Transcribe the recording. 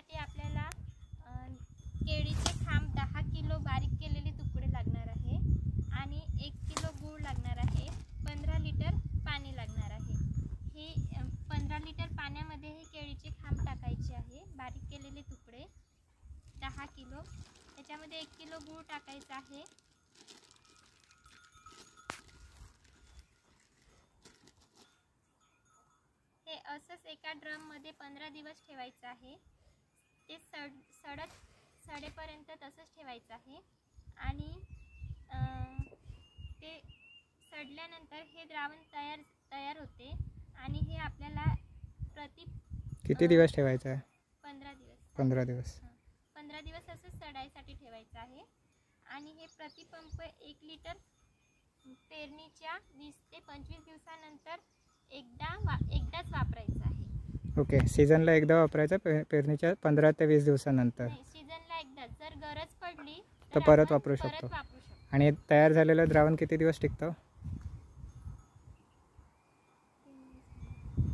त्यासाठी आपल्याला केळीचे खांब 10 किलो बारीक केलेले तुकडे लागणार आहे आणि 1 किलो गूळ लागणार आहे. 15 लिटर पाणी लागणार आहे. हे 15 लिटर पाण्यामध्ये हे केळीचे खांब टाकायचे आहे, बारीक केलेले तुकडे 10 किलो. त्याच्यामध्ये 1 किलो गूळ टाकायचा आहे. हे असंच एका ड्रममध्ये 15 दिवस ठेवायचं आहे. ते सडेपर्यंत तसंच ठेवायचं आहे आणि ते सडल्यानंतर हे द्रावण तयार होते आणि हे आपल्याला प्रति किती दिवस ठेवायचं आहे? 15 दिवस. 15 दिवस असं सडायसाठी ठेवायचं आहे. आणि हे प्रतिपंप 1 लिटर पेरणीच्या 20 ते 25 दिवसानंतर एकदाच वापरायचं आहे. ओके, सीजनला एकदा वापरायचं, पेरणीच्या 15 ते 20 दिवसानंतर. सीजनला एकदा, जर गरज पडली तर परत वापरू शकतो. आणि तयार झालेलं द्रावण किती दिवस टिकतं?